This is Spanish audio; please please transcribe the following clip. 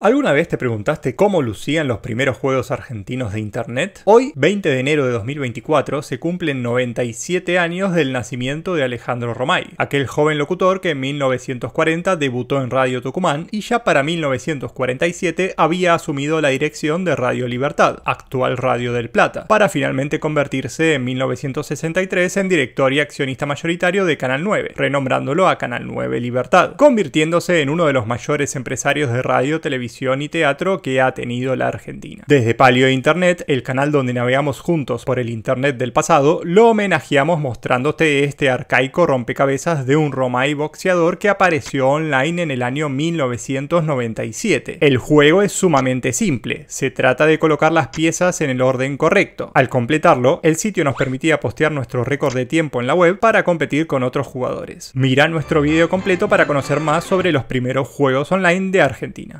¿Alguna vez te preguntaste cómo lucían los primeros juegos argentinos de internet? Hoy, 20 de enero de 2024, se cumplen 97 años del nacimiento de Alejandro Romay, aquel joven locutor que en 1940 debutó en Radio Tucumán y ya para 1947 había asumido la dirección de Radio Libertad, actual Radio del Plata, para finalmente convertirse en 1963 en director y accionista mayoritario de Canal 9, renombrándolo a Canal 9 Libertad, convirtiéndose en uno de los mayores empresarios de radio, televisión y teatro que ha tenido la Argentina. Desde PaleoInternet, el canal donde navegamos juntos por el internet del pasado, lo homenajeamos mostrándote este arcaico rompecabezas de un Romay boxeador que apareció online en el año 1997. El juego es sumamente simple, se trata de colocar las piezas en el orden correcto. Al completarlo, el sitio nos permitía postear nuestro récord de tiempo en la web para competir con otros jugadores. Mira nuestro video completo para conocer más sobre los primeros juegos online de Argentina.